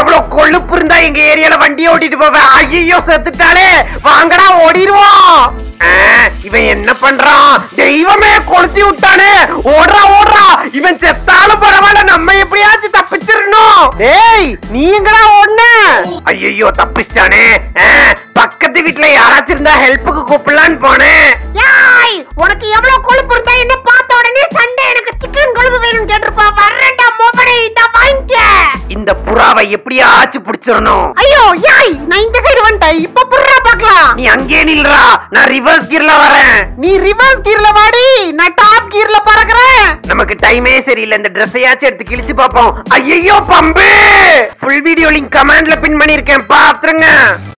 எவ்ளோ கொழுப்பு இருந்தா எங்க ஏரியால வண்டி ஓட்டிட்டு போவே. ஐயோ செத்துட்டாலே, வாங்கடா ஓடிடுவோம். இவன் என்ன பண்றான், தெய்வமே கொளுத்தி விட்டானே, ஓடுறா ஓடுறா, இவன் செத்தாலும் பரவாயில்ல, நம்ம எப்படியாச்சும் தப்பிச்சிடணும். டேய் நீ எங்கடா ஓடுன? ஐயோ தப்பிச்சிட்டானே. பக்கத்து வீட்டுல யாராச்சும் இருந்தா ஹெல்ப்புக்கு கூப்பிடலான்னு போனேன். உனக்கு எவ்வளவு கொழுப்பு இருந்தா என்ன, பார்த்த உடனே சண்டை, எனக்கு சிக்கன் கொழுப்பு வேணும்னு கேட்டிருப்பா, வரேன்டா மோபனை இந்த வாங்க. இந்த புறாவை எப்படியாச்சும் பிடிச்சிடணும். ஐயோ யாய், நான் இந்த சைடு வந்துட்டேன், இப்ப புறா பார்க்கலாம். நீ அங்கே நில்றா, நான் ரிவர்ஸ் கீர்ல வரேன். நீ ரிவர்ஸ் கீர்ல வாடி, நான் டாப் கீர்ல பறக்குறேன். நமக்கு டைமே சரியில்லை, இந்த டிரஸ்ஸையாச்சும் எடுத்து கிழிச்சு பாப்போம். ஐயோ பம்பு, ஃபுல் வீடியோ லிங்க் கமெண்ட்ல பின் பண்ணிருக்கேன், பாத்துருங்க.